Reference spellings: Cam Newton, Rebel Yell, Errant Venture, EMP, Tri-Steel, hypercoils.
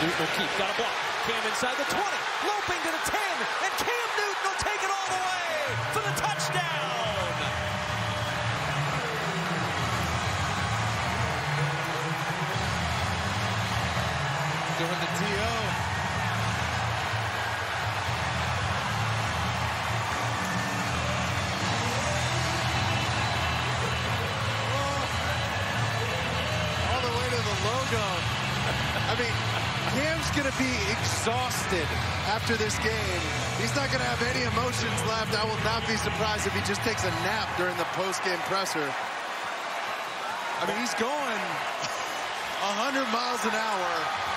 Newton O'Keefe got a block. Cam inside the 20, loping to the 10, and Cam Newton will take it all the way for the touchdown. Doing the TO. All the way to the logo. I mean, Cam's going to be exhausted after this game. He's not going to have any emotions left. I will not be surprised if he just takes a nap during the post-game presser. I mean, he's going 100 miles an hour.